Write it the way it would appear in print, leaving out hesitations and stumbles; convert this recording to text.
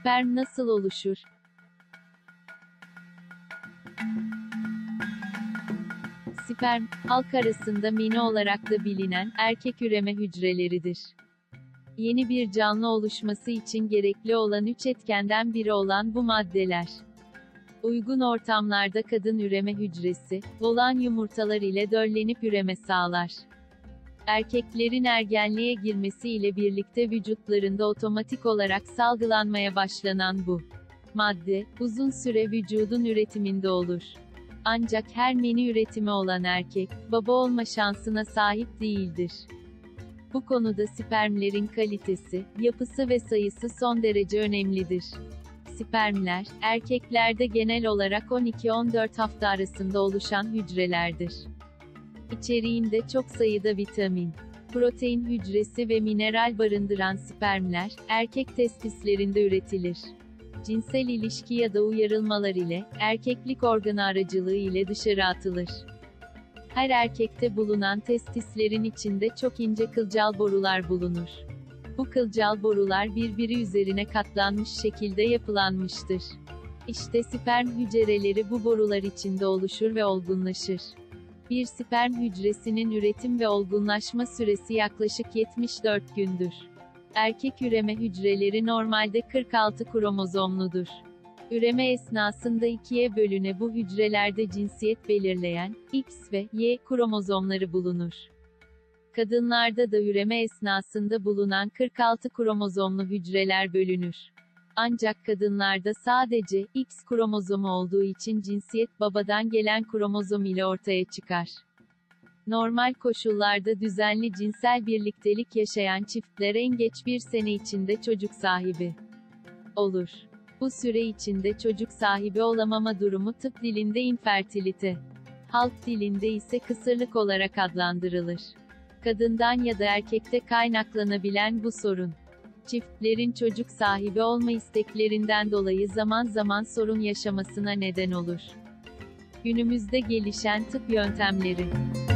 Sperm nasıl oluşur? Sperm, halk arasında meni olarak da bilinen, erkek üreme hücreleridir. Yeni bir canlı oluşması için gerekli olan 3 etkenden biri olan bu maddeler. Uygun ortamlarda kadın üreme hücresi, dolan yumurtalar ile döllenip üreme sağlar. Erkeklerin ergenliğe girmesi ile birlikte vücutlarında otomatik olarak salgılanmaya başlanan bu madde, uzun süre vücudun üretiminde olur. Ancak her meni üretimi olan erkek, baba olma şansına sahip değildir. Bu konuda spermlerin kalitesi, yapısı ve sayısı son derece önemlidir. Spermler, erkeklerde genel olarak 12-14 hafta arasında oluşan hücrelerdir. İçeriğinde çok sayıda vitamin, protein hücresi ve mineral barındıran spermler, erkek testislerinde üretilir. Cinsel ilişki ya da uyarılmalar ile, erkeklik organı aracılığı ile dışarı atılır. Her erkekte bulunan testislerin içinde çok ince kılcal borular bulunur. Bu kılcal borular birbiri üzerine katlanmış şekilde yapılanmıştır. İşte sperm hücreleri bu borular içinde oluşur ve olgunlaşır. Bir sperm hücresinin üretim ve olgunlaşma süresi yaklaşık 74 gündür. Erkek üreme hücreleri normalde 46 kromozomludur. Üreme esnasında ikiye bölüne bu hücrelerde cinsiyet belirleyen, X ve Y kromozomları bulunur. Kadınlarda da üreme esnasında bulunan 46 kromozomlu hücreler bölünür. Ancak kadınlarda sadece X kromozomu olduğu için cinsiyet babadan gelen kromozom ile ortaya çıkar. Normal koşullarda düzenli cinsel birliktelik yaşayan çiftler en geç bir sene içinde çocuk sahibi olur. Bu süre içinde çocuk sahibi olamama durumu tıp dilinde infertilite, halk dilinde ise kısırlık olarak adlandırılır. Kadından ya da erkekte kaynaklanabilen bu sorun, çiftlerin çocuk sahibi olma isteklerinden dolayı zaman zaman sorun yaşamasına neden olur. Günümüzde gelişen tıp yöntemleri.